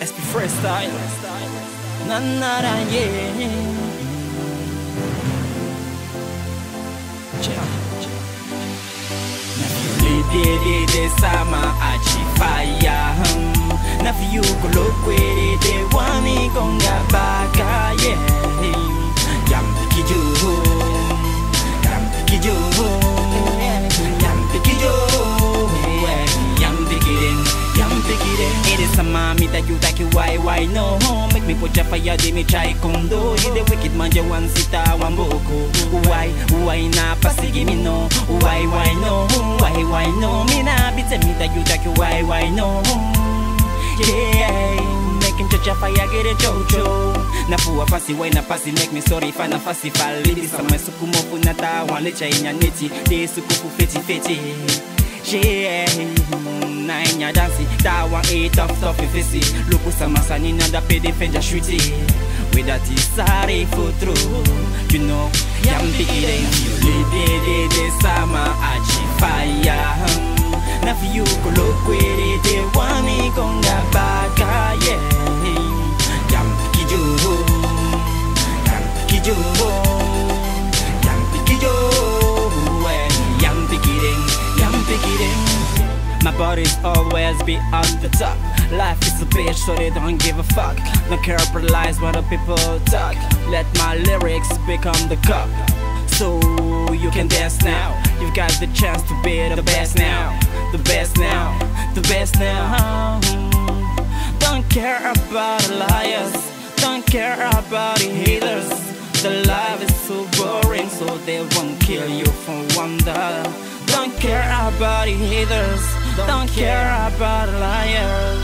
Esprit Freestyle na na na yeah. Naviulidede sama achifaya naviukulokwerede wanigonga baka Yam Pikie Deng, Yam Pikie Deng. It is a mommy that you take you why no home. Make me put your fire, they me try condo. You the wicked man, you one sita, one boko. Why na pasi give me no? Why no? Me na be tell me that you take you why no home. Yeah, make him touch your fire, get a jojo. Na puwa pasi, why na pasi? Make me sorry, fan na pasi fall. It is a my sukumofu nata, one lecha in your neti. They sukufu feti. Yeah, na inya dansi, da wan e tough ifisi. Luku samasani nanda pede fenja shwiti. We that is sorry for true, you know. Yam Pikie Deng, de sama aji fire. Na viu kolokwere de wani konga baka yeah. Yam Pikie Deng, Yam Pikie Deng. My body's always be on the top. Life is a bitch, so they don't give a fuck. Don't care for lies when the people talk. Let my lyrics become the cup, so you can dance now. You've got the chance to be the best now. The best now, the best now. Don't care about the liars. Don't care about the haters. The life is so boring, so they won't kill you for wonder. Don't care about the haters. Don't care about the liars.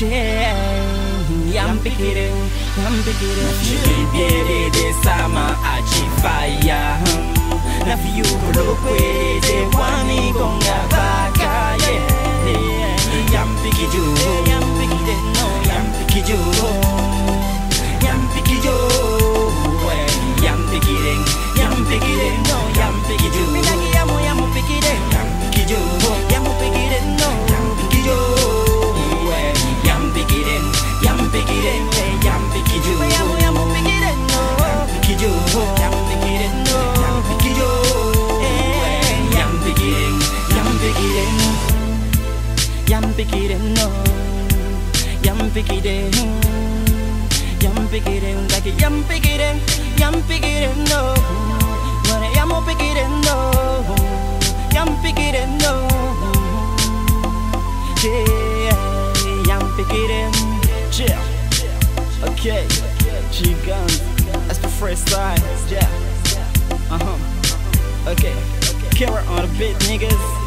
Yeah, Yam Pikie Deng, Yam Pikie Deng. Chibirede sama achifaya. Na viu kolokwere de wani gonga baka yeah. Yam Pikie Deng, Yam Pikie Deng, no Yam Pikie Deng, Yam Pikie Deng, Yam Pikie Deng, Yam Pikie Deng, no Yam Pikie Deng. Yam Pikie Deng, no. Yam Pikie Deng, Yam Pikie Deng, like Yam Pikie Deng, Yam Pikie Deng, no. When I am Pikie Deng, no. Yam Pikie Deng, no. Yeah, Yam Pikie Deng, yeah. Okay, G-Gunz, that's the freestyle, yeah. Okay, camera on the beat, niggas.